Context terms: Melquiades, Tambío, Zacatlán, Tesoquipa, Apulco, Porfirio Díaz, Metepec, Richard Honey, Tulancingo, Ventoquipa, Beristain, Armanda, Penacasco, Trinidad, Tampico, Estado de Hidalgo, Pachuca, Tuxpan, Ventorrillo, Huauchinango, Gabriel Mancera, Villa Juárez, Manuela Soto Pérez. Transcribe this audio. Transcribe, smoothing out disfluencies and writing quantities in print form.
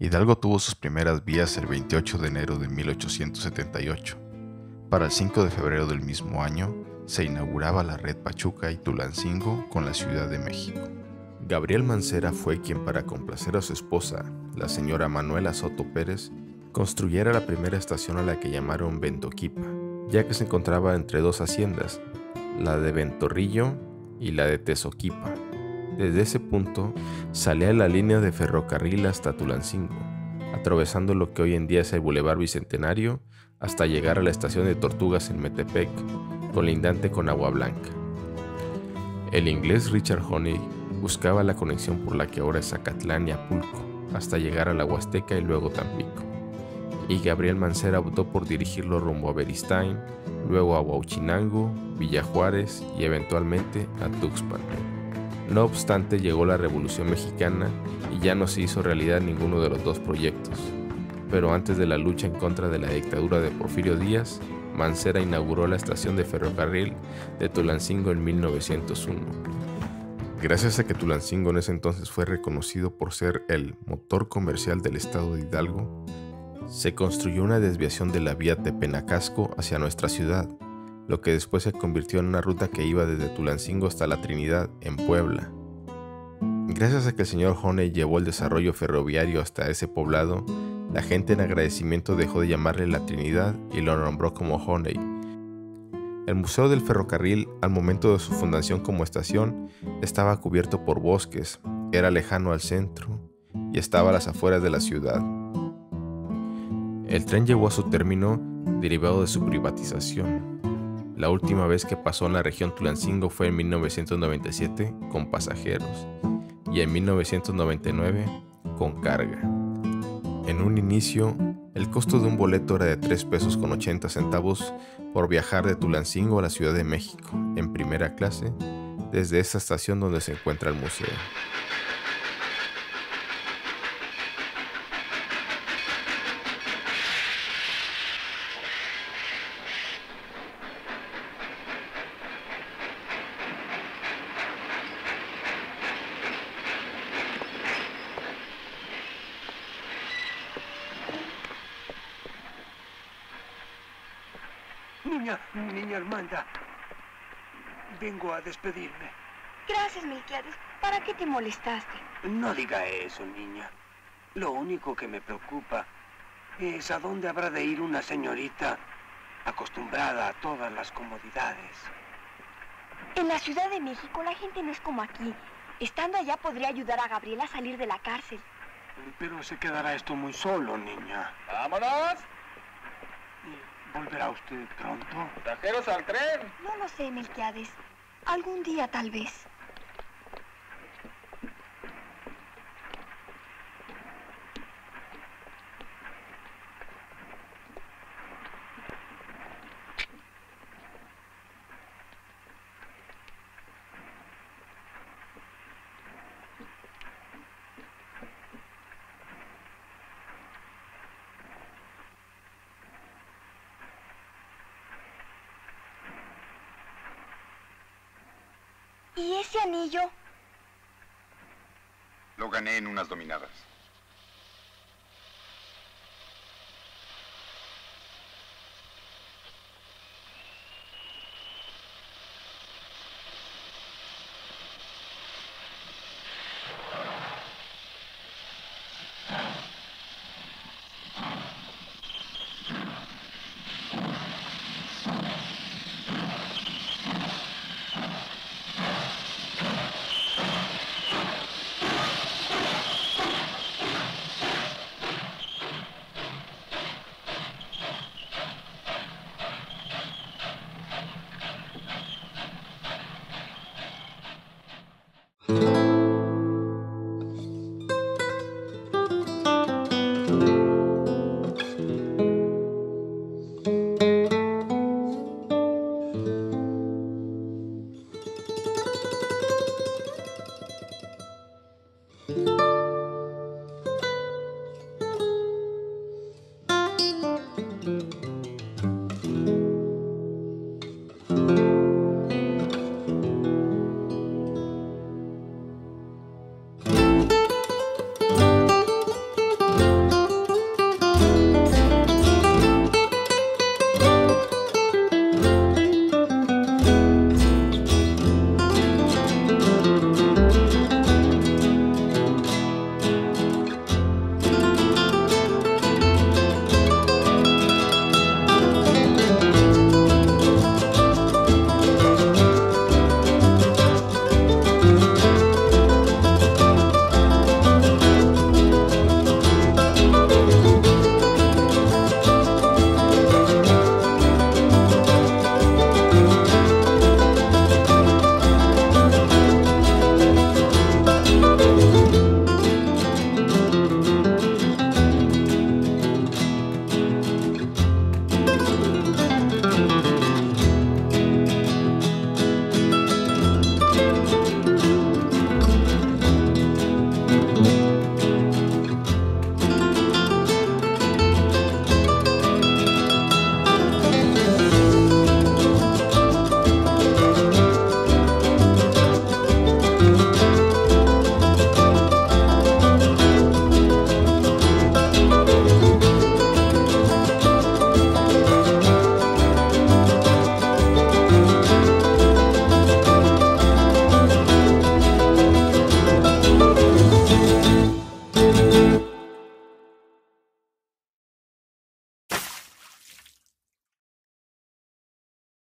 Hidalgo tuvo sus primeras vías el 28 de enero de 1878. Para el 5 de febrero del mismo año, se inauguraba la red Pachuca y Tulancingo con la Ciudad de México. Gabriel Mancera fue quien, para complacer a su esposa, la señora Manuela Soto Pérez, construyera la primera estación, a la que llamaron Ventoquipa, ya que se encontraba entre dos haciendas, la de Ventorrillo y la de Tesoquipa. Desde ese punto salía la línea de ferrocarril hasta Tulancingo, atravesando lo que hoy en día es el Boulevard Bicentenario, hasta llegar a la estación de Tortugas en Metepec, colindante con Agua Blanca. El inglés Richard Honey buscaba la conexión por la que ahora es Zacatlán y Apulco, hasta llegar a la Huasteca y luego Tampico, y Gabriel Mancera optó por dirigirlo rumbo a Beristain, luego a Huauchinango, Villa Juárez y eventualmente a Tuxpan. No obstante, llegó la Revolución Mexicana y ya no se hizo realidad ninguno de los dos proyectos, pero antes de la lucha en contra de la dictadura de Porfirio Díaz, Mancera inauguró la estación de ferrocarril de Tulancingo en 1901. Gracias a que Tulancingo en ese entonces fue reconocido por ser el motor comercial del Estado de Hidalgo, se construyó una desviación de la vía de Penacasco hacia nuestra ciudad, lo que después se convirtió en una ruta que iba desde Tulancingo hasta la Trinidad, en Puebla. Gracias a que el señor Honey llevó el desarrollo ferroviario hasta ese poblado, la gente en agradecimiento dejó de llamarle la Trinidad y lo nombró como Honey. El Museo del Ferrocarril, al momento de su fundación como estación, estaba cubierto por bosques, era lejano al centro y estaba a las afueras de la ciudad. El tren llegó a su término derivado de su privatización. La última vez que pasó en la región Tulancingo fue en 1997 con pasajeros y en 1999 con carga. En un inicio, el costo de un boleto era de $3.80 por viajar de Tulancingo a la Ciudad de México en primera clase desde esa estación donde se encuentra el museo. Niña Armanda, vengo a despedirme. Gracias, Melquiades. ¿Para qué te molestaste? No diga eso, niña. Lo único que me preocupa es a dónde habrá de ir una señorita acostumbrada a todas las comodidades. En la Ciudad de México la gente no es como aquí. Estando allá podría ayudar a Gabriela a salir de la cárcel. Pero se quedará esto muy solo, niña. ¡Vámonos! ¿Volverá usted pronto? ¡Pasajeros al tren! No lo sé, Melquiades. Algún día, tal vez. ¿Y ese anillo? Lo gané en unas dominadas.